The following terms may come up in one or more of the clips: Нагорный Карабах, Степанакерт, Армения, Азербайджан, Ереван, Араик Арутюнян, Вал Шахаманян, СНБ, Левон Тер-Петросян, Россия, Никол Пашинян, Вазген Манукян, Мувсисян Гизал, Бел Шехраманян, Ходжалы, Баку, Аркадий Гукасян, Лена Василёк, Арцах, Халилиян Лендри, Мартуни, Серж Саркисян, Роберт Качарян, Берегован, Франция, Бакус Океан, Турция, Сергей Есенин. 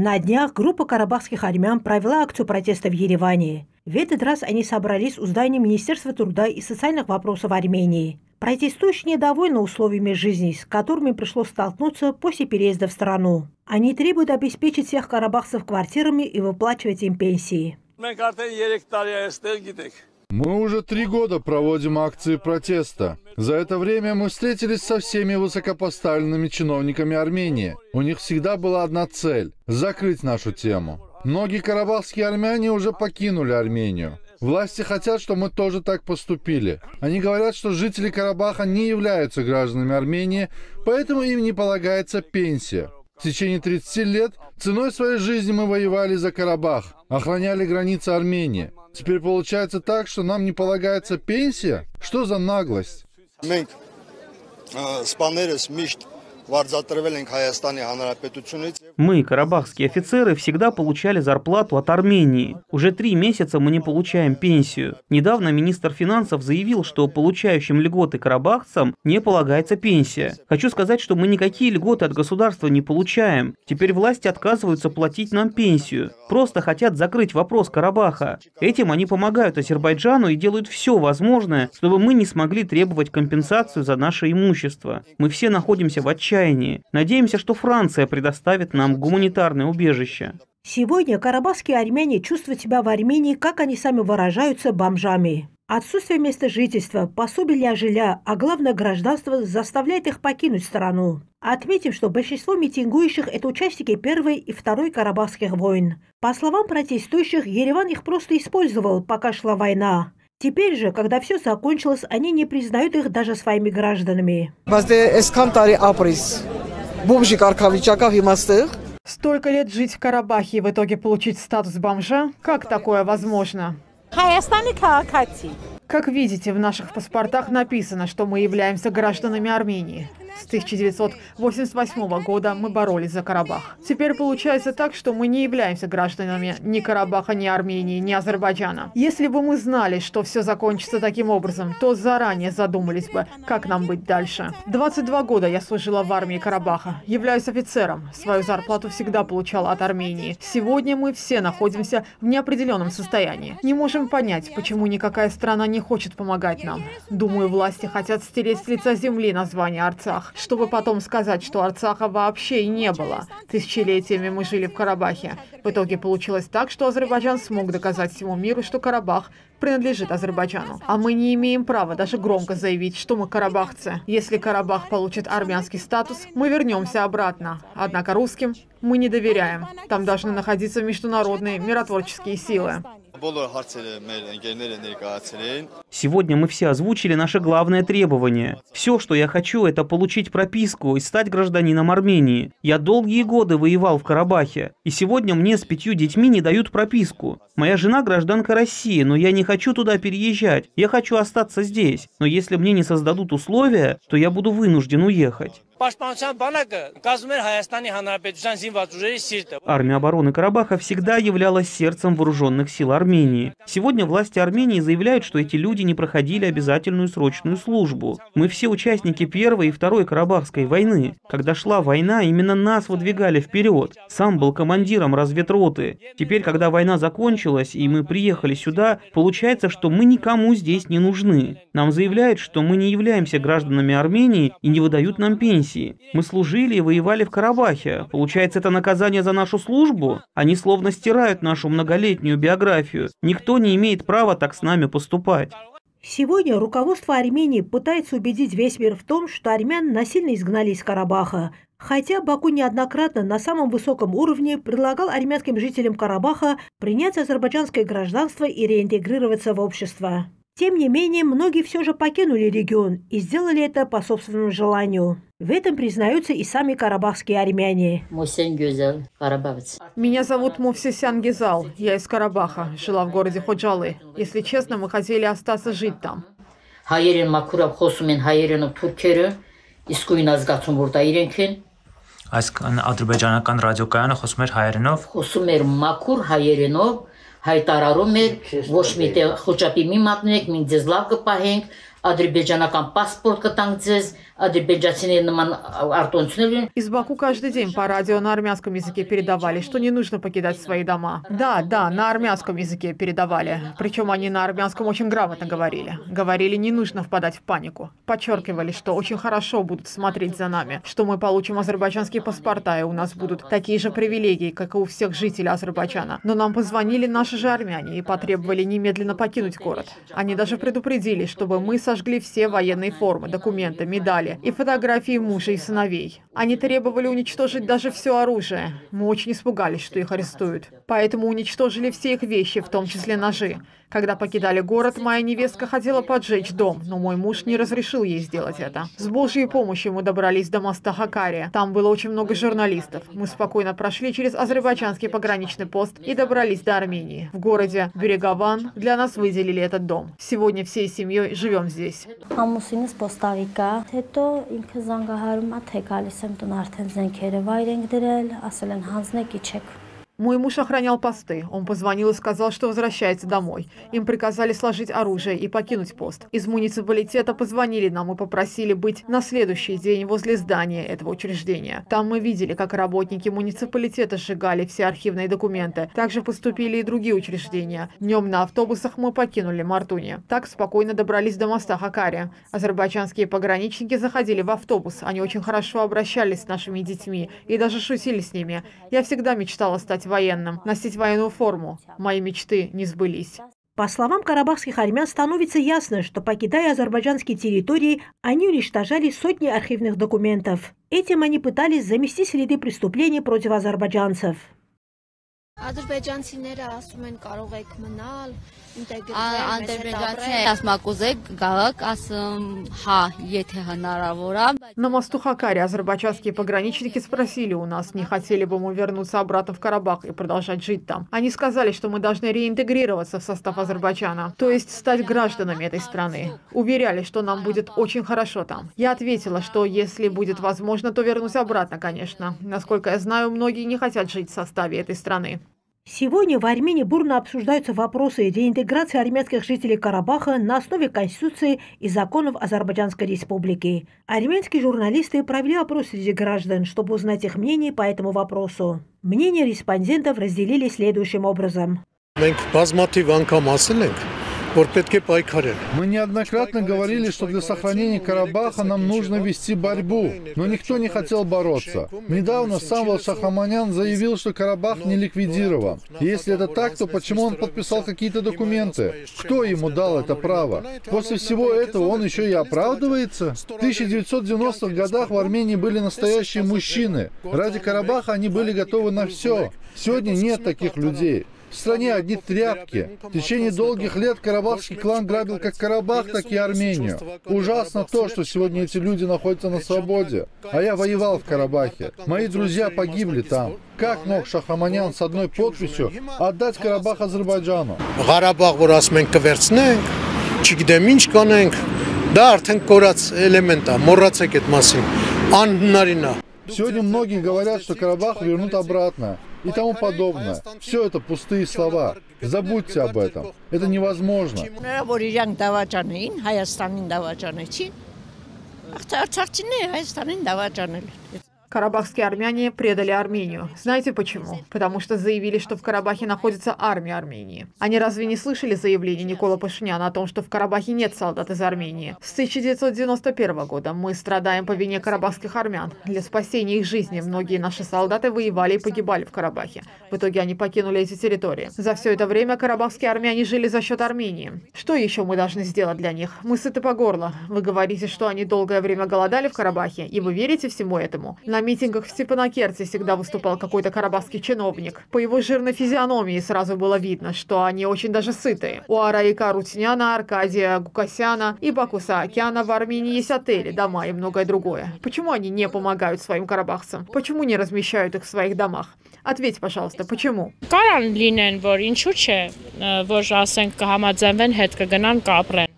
На днях группа карабахских армян провела акцию протеста в Ереване. В этот раз они собрались у здания Министерства труда и социальных вопросов Армении. Протестующие недовольны условиями жизни, с которыми пришлось столкнуться после переезда в страну. Они требуют обеспечить всех карабахцев квартирами и выплачивать им пенсии. Мы уже 3 года проводим акции протеста. За это время мы встретились со всеми высокопоставленными чиновниками Армении. У них всегда была одна цель – закрыть нашу тему. Многие карабахские армяне уже покинули Армению. Власти хотят, чтобы мы тоже так поступили. Они говорят, что жители Карабаха не являются гражданами Армении, поэтому им не полагается пенсия. В течение 30 лет ценой своей жизни мы воевали за Карабах, охраняли границы Армении. Теперь получается так, что нам не полагается пенсия? Что за наглость? Мы, карабахские офицеры, всегда получали зарплату от Армении. Уже 3 месяца мы не получаем пенсию. Недавно министр финансов заявил, что получающим льготы карабахцам не полагается пенсия. Хочу сказать, что мы никакие льготы от государства не получаем. Теперь власти отказываются платить нам пенсию. Просто хотят закрыть вопрос Карабаха. Этим они помогают Азербайджану и делают все возможное, чтобы мы не смогли требовать компенсацию за наше имущество. Мы все находимся в отчаянии. Надеемся, что Франция предоставит нам гуманитарное убежище. Сегодня карабахские армяне чувствуют себя в Армении, как они сами выражаются, бомжами. Отсутствие места жительства, пособия для жилья, а главное гражданство заставляет их покинуть страну. Отметим, что большинство митингующих – это участники 1-й и 2-й карабахских войн. По словам протестующих, Ереван их просто использовал, пока шла война. Теперь же, когда все закончилось, они не признают их даже своими гражданами. Столько лет жить в Карабахе и в итоге получить статус бомжа? Как такое возможно? Как видите, в наших паспортах написано, что мы являемся гражданами Армении. С 1988 года мы боролись за Карабах. Теперь получается так, что мы не являемся гражданами ни Карабаха, ни Армении, ни Азербайджана. Если бы мы знали, что все закончится таким образом, то заранее задумались бы, как нам быть дальше. 22 года я служила в армии Карабаха. Являюсь офицером. Свою зарплату всегда получала от Армении. Сегодня мы все находимся в неопределенном состоянии. Не можем понять, почему никакая страна не хочет помогать нам. Думаю, власти хотят стереть с лица земли название Арцах, чтобы потом сказать, что Арцаха вообще не было. Тысячелетиями мы жили в Карабахе. В итоге получилось так, что Азербайджан смог доказать всему миру, что Карабах принадлежит Азербайджану. А мы не имеем права даже громко заявить, что мы карабахцы. Если Карабах получит армянский статус, мы вернемся обратно. Однако русским мы не доверяем. Там должны находиться международные миротворческие силы. Сегодня мы все озвучили наше главное требование. Все, что я хочу, это получить прописку и стать гражданином Армении. Я долгие годы воевал в Карабахе, и сегодня мне с 5 детьми не дают прописку. Моя жена гражданка России, но я не хочу туда переезжать. Я хочу остаться здесь, но если мне не создадут условия, то я буду вынужден уехать. Армия обороны Карабаха всегда являлась сердцем вооруженных сил Армении. Сегодня власти Армении заявляют, что эти люди не проходили обязательную срочную службу. Мы все участники 1-й и 2-й Карабахской войны. Когда шла война, именно нас выдвигали вперед. Сам был командиром разведроты. Теперь, когда война закончилась и мы приехали сюда, получается, что мы никому здесь не нужны. Нам заявляют, что мы не являемся гражданами Армении и не выдают нам пенсии. Мы служили и воевали в Карабахе. Получается, это наказание за нашу службу? Они словно стирают нашу многолетнюю биографию. Никто не имеет права так с нами поступать. Сегодня руководство Армении пытается убедить весь мир в том, что армян насильно изгнали из Карабаха. Хотя Баку неоднократно на самом высоком уровне предлагал армянским жителям Карабаха принять азербайджанское гражданство и реинтегрироваться в общество. Тем не менее, многие все же покинули регион и сделали это по собственному желанию. В этом признаются и сами карабахские армяне. Меня зовут Мувсисян Гизал. Я из Карабаха, жила в городе Ходжалы. Если честно, мы хотели остаться жить там. Из Баку каждый день по радио на армянском языке передавали, что не нужно покидать свои дома. Да, на армянском языке передавали. Причем они на армянском очень грамотно говорили. Говорили, не нужно впадать в панику. Подчеркивали, что очень хорошо будут смотреть за нами, что мы получим азербайджанские паспорта, и у нас будут такие же привилегии, как и у всех жителей Азербайджана. Но нам позвонили наши же армяне и потребовали немедленно покинуть город. Они даже предупредили, чтобы мы сожгли все военные формы, документы, медали и фотографии мужа и сыновей. Они требовали уничтожить даже все оружие. Мы очень испугались, что их арестуют. Поэтому уничтожили все их вещи, в том числе ножи. Когда покидали город, моя невестка хотела поджечь дом, но мой муж не разрешил ей сделать это. С Божьей помощью мы добрались до моста Хакария. Там было очень много журналистов. Мы спокойно прошли через азербайджанский пограничный пост и добрались до Армении. В городе Берегован для нас выделили этот дом. Сегодня всей семьей живем здесь. Мой муж охранял посты. Он позвонил и сказал, что возвращается домой. Им приказали сложить оружие и покинуть пост. Из муниципалитета позвонили нам и попросили быть на следующий день возле здания этого учреждения. Там мы видели, как работники муниципалитета сжигали все архивные документы. Также поступили и другие учреждения. Днем на автобусах мы покинули Мартуни. Так спокойно добрались до моста Хакария. Азербайджанские пограничники заходили в автобус. Они очень хорошо обращались с нашими детьми и даже шутили с ними. Я всегда мечтала стать военным, носить военную форму. Мои мечты не сбылись. По словам карабахских армян, становится ясно, что, покидая азербайджанские территории, они уничтожали сотни архивных документов. Этим они пытались замести следы преступлений против азербайджанцев. На мосту Хакария азербайджанские пограничники спросили у нас, не хотели бы мы вернуться обратно в Карабах и продолжать жить там. Они сказали, что мы должны реинтегрироваться в состав Азербайджана, то есть стать гражданами этой страны. Уверяли, что нам будет очень хорошо там. Я ответила, что если будет возможно, то вернусь обратно, конечно. Насколько я знаю, многие не хотят жить в составе этой страны. Сегодня в Армении бурно обсуждаются вопросы реинтеграции армянских жителей Карабаха на основе Конституции и законов Азербайджанской Республики. Армянские журналисты провели опрос среди граждан, чтобы узнать их мнение по этому вопросу. Мнения респондентов разделили следующим образом. Мы неоднократно говорили, что для сохранения Карабаха нам нужно вести борьбу, но никто не хотел бороться. Недавно сам Вал Шахаманян заявил, что Карабах не ликвидирован. Если это так, то почему он подписал какие-то документы? Кто ему дал это право? После всего этого он еще и оправдывается? В 1990-х годах в Армении были настоящие мужчины. Ради Карабаха они были готовы на все. Сегодня нет таких людей. В стране одни тряпки. В течение долгих лет карабахский клан грабил как Карабах, так и Армению. Ужасно то, что сегодня эти люди находятся на свободе. А я воевал в Карабахе. Мои друзья погибли там. Как мог Шахаманян с одной подписью отдать Карабах Азербайджану? Сегодня многие говорят, что Карабах вернут обратно и тому подобное. Все это пустые слова. Забудьте об этом. Это невозможно. Карабахские армяне предали Армению. Знаете почему? Потому что заявили, что в Карабахе находится армия Армении. Они разве не слышали заявление Никола Пашиняна о том, что в Карабахе нет солдат из Армении? С 1991 года мы страдаем по вине карабахских армян. Для спасения их жизни многие наши солдаты воевали и погибали в Карабахе. В итоге они покинули эти территории. За все это время карабахские армяне жили за счет Армении. Что еще мы должны сделать для них? Мы сыты по горло. Вы говорите, что они долгое время голодали в Карабахе, и вы верите всему этому? На митингах в Степанакерте всегда выступал какой-то карабахский чиновник. По его жирной физиономии сразу было видно, что они очень даже сытые. У Араика Арутюняна, Аркадия Гукасяна и Бакуса Океана в Армении есть отели, дома и многое другое. Почему они не помогают своим карабахцам? Почему не размещают их в своих домах? Ответь, пожалуйста, почему?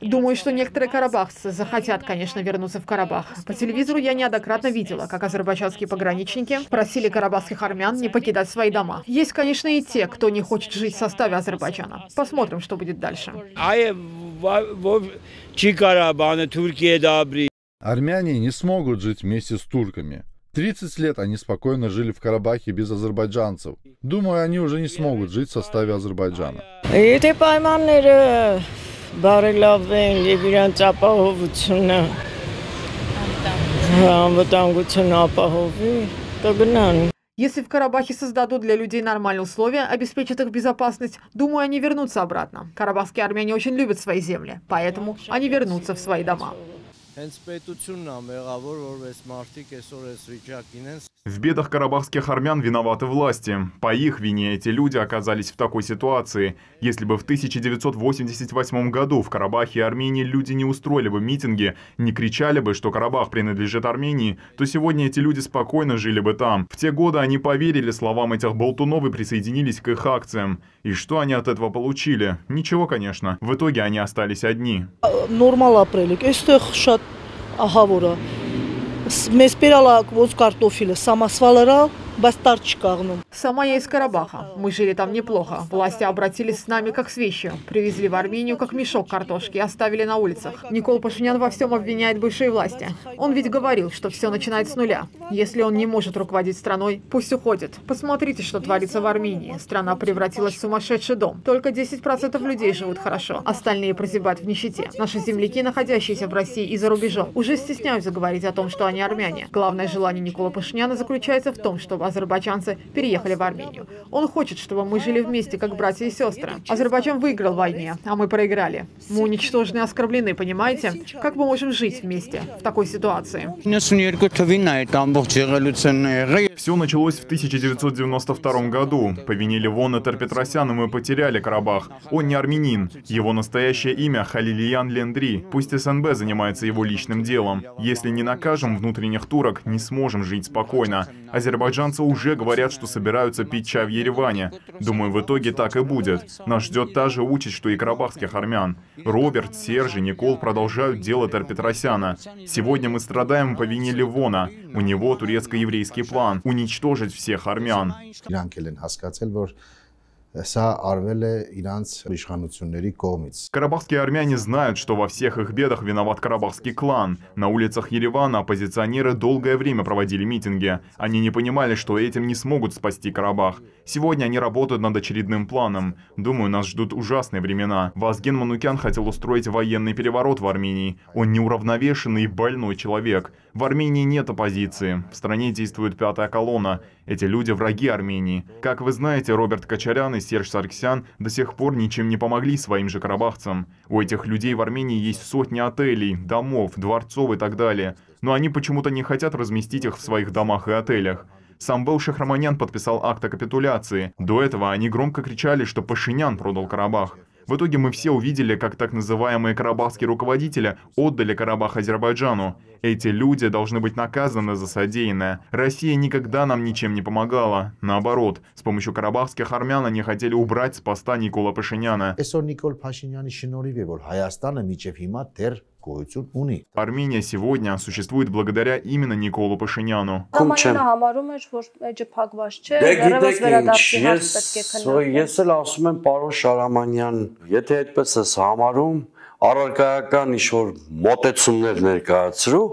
Думаю, что некоторые карабахцы захотят, конечно, вернуться в Карабах. По телевизору я неоднократно видела, как азербайджанские пограничники просили карабахских армян не покидать свои дома. Есть, конечно, и те, кто не хочет жить в составе Азербайджана. Посмотрим, что будет дальше. Армяне не смогут жить вместе с турками. 30 лет они спокойно жили в Карабахе без азербайджанцев. Думаю, они уже не смогут жить в составе Азербайджана. Если в Карабахе создадут для людей нормальные условия, обеспечат их безопасность, думаю, они вернутся обратно. Карабахские армяне очень любят свои земли, поэтому они вернутся в свои дома. В бедах карабахских армян виноваты власти. По их вине эти люди оказались в такой ситуации. Если бы в 1988 году в Карабахе и Армении люди не устроили бы митинги, не кричали бы, что Карабах принадлежит Армении, то сегодня эти люди спокойно жили бы там. В те годы они поверили словам этих болтунов и присоединились к их акциям. И что они от этого получили? Ничего, конечно. В итоге они остались одни. Сама я из Карабаха. Мы жили там неплохо. Власти обратились с нами как с вещью. Привезли в Армению как мешок картошки и оставили на улицах. Никол Пашинян во всем обвиняет бывшие власти. Он ведь говорил, что все начинает с нуля. Если он не может руководить страной, пусть уходит. Посмотрите, что творится в Армении. Страна превратилась в сумасшедший дом. Только 10% людей живут хорошо. Остальные прозябают в нищете. Наши земляки, находящиеся в России и за рубежом, уже стесняются говорить о том, что они армяне. Главное желание Никола Пашиняна заключается в том, чтобы азербайджанцы переехали в Армению. Он хочет, чтобы мы жили вместе, как братья и сестры. Азербайджан выиграл в войне, а мы проиграли. Мы уничтожены и оскорблены, понимаете? Как мы можем жить вместе в такой ситуации? Все началось в 1992 году. По вине Левона Тер-Петросяна мы потеряли Карабах. Он не армянин. Его настоящее имя Халилиян Лендри. Пусть СНБ занимается его личным делом. Если не накажем внутренних турок, не сможем жить спокойно. Азербайджанцы уже говорят, что собираются пить чай в Ереване. Думаю, в итоге так и будет. Нас ждет та же участь, что и карабахских армян. Роберт, Серж и Никол продолжают дело Тер-Петросяна. Сегодня мы страдаем по вине Левона. У него турецко-еврейский план – уничтожить всех армян. Карабахские армяне знают, что во всех их бедах виноват карабахский клан. На улицах Еревана оппозиционеры долгое время проводили митинги. Они не понимали, что этим не смогут спасти Карабах. Сегодня они работают над очередным планом. Думаю, нас ждут ужасные времена. Вазген Манукян хотел устроить военный переворот в Армении. Он неуравновешенный и больной человек. В Армении нет оппозиции. В стране действует пятая колонна. Эти люди враги Армении. Как вы знаете, Роберт Качарян и Серж Саркисян до сих пор ничем не помогли своим же карабахцам. У этих людей в Армении есть сотни отелей, домов, дворцов и так далее. Но они почему-то не хотят разместить их в своих домах и отелях. Сам Бел Шехраманян подписал акт о капитуляции. До этого они громко кричали, что Пашинян продал Карабах. В итоге мы все увидели, как так называемые карабахские руководители отдали Карабах Азербайджану. Эти люди должны быть наказаны за содеянное. Россия никогда нам ничем не помогала. Наоборот, с помощью карабахских армян они хотели убрать с поста Никола Пашиняна. Армения сегодня существует благодаря именно Николу Пашиняну.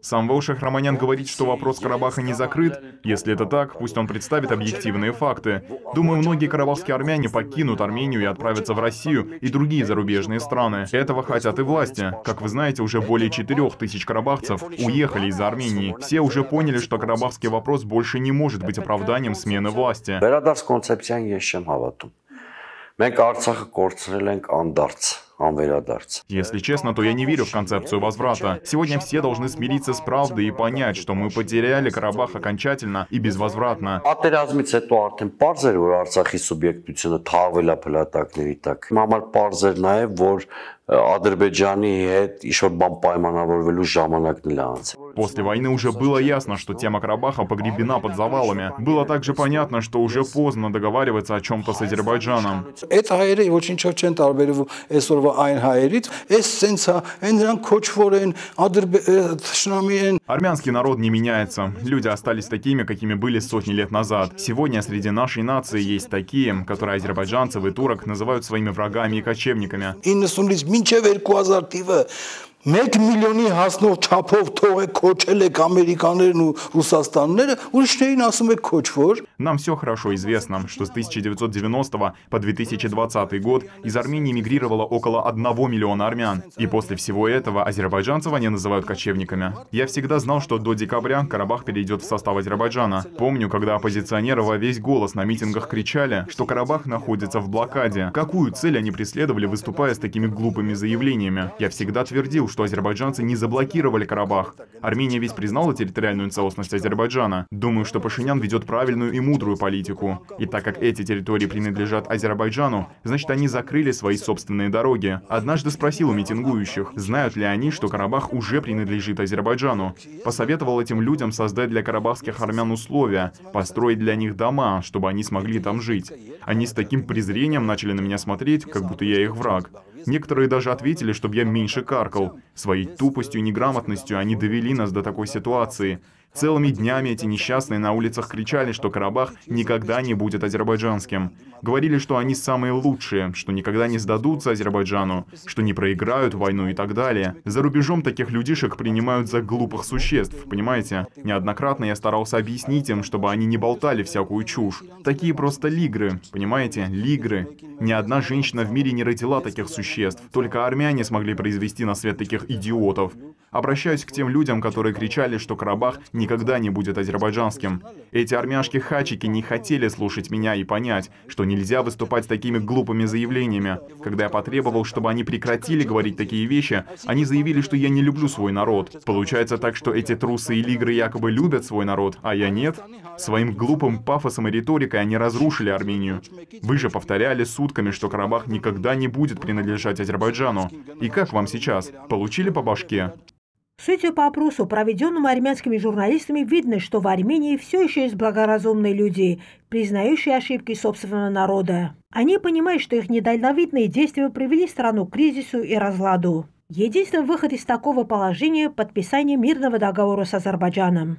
Сам Вал Шахаманян говорит, что вопрос Карабаха не закрыт. Если это так, пусть он представит объективные факты. Думаю, многие карабахские армяне покинут Армению и отправятся в Россию и другие зарубежные страны. Этого хотят и власти. Как вы знаете, уже более 4000 карабахцев уехали из Армении. Все уже поняли, что карабахский вопрос больше не может быть оправданием смены власти. Если честно, то я не верю в концепцию возврата. Сегодня все должны смириться с правдой и понять, что мы потеряли Карабах окончательно и безвозвратно. После войны уже было ясно, что тема Карабаха погребена под завалами. Было также понятно, что уже поздно договариваться о чем-то с Азербайджаном. Армянский народ не меняется. Люди остались такими, какими были сотни лет назад. Сегодня среди нашей нации есть такие, которые азербайджанцев и турок называют своими врагами и кочевниками. մեկ միլիոնի հասնող չափով թողեք կոչել եք ամերիկաներն ու ռուսաստանները, ուրիշներին ասում եք կոչվոր. Нам все хорошо известно, что с 1990 по 2020 год из Армении мигрировало около 1 миллиона армян. И после всего этого азербайджанцев они называют кочевниками. Я всегда знал, что до декабря Карабах перейдет в состав Азербайджана. Помню, когда оппозиционеры во весь голос на митингах кричали, что Карабах находится в блокаде. Какую цель они преследовали, выступая с такими глупыми заявлениями? Я всегда твердил, что азербайджанцы не заблокировали Карабах. Армения ведь признала территориальную целостность Азербайджана. Думаю, что Пашинян ведет правильную и мудрую политику. И так как эти территории принадлежат Азербайджану, значит, они закрыли свои собственные дороги. Однажды спросил у митингующих, знают ли они, что Карабах уже принадлежит Азербайджану. Посоветовал этим людям создать для карабахских армян условия, построить для них дома, чтобы они смогли там жить. Они с таким презрением начали на меня смотреть, как будто я их враг. Некоторые даже ответили, чтобы я меньше каркал. Своей тупостью и неграмотностью они довели нас до такой ситуации. Целыми днями эти несчастные на улицах кричали, что Карабах никогда не будет азербайджанским. Говорили, что они самые лучшие, что никогда не сдадутся Азербайджану, что не проиграют войну и так далее. За рубежом таких людишек принимают за глупых существ, понимаете? Неоднократно я старался объяснить им, чтобы они не болтали всякую чушь. Такие просто лигры, понимаете? Лигры. Ни одна женщина в мире не родила таких существ. Только армяне смогли произвести на свет таких идиотов. Обращаюсь к тем людям, которые кричали, что Карабах никогда не будет азербайджанским. Эти армяшки-хачики не хотели слушать меня и понять, что нельзя выступать с такими глупыми заявлениями. Когда я потребовал, чтобы они прекратили говорить такие вещи, они заявили, что я не люблю свой народ. Получается так, что эти трусы и лигры якобы любят свой народ, а я нет? Своим глупым пафосом и риторикой они разрушили Армению. Вы же повторяли сутками, что Карабах никогда не будет принадлежать Азербайджану. И как вам сейчас? Получили по башке? Судя по опросу, проведенному армянскими журналистами, видно, что в Армении все еще есть благоразумные люди, признающие ошибки собственного народа. Они понимают, что их недальновидные действия привели страну к кризису и разладу. Единственный выход из такого положения – подписание мирного договора с Азербайджаном.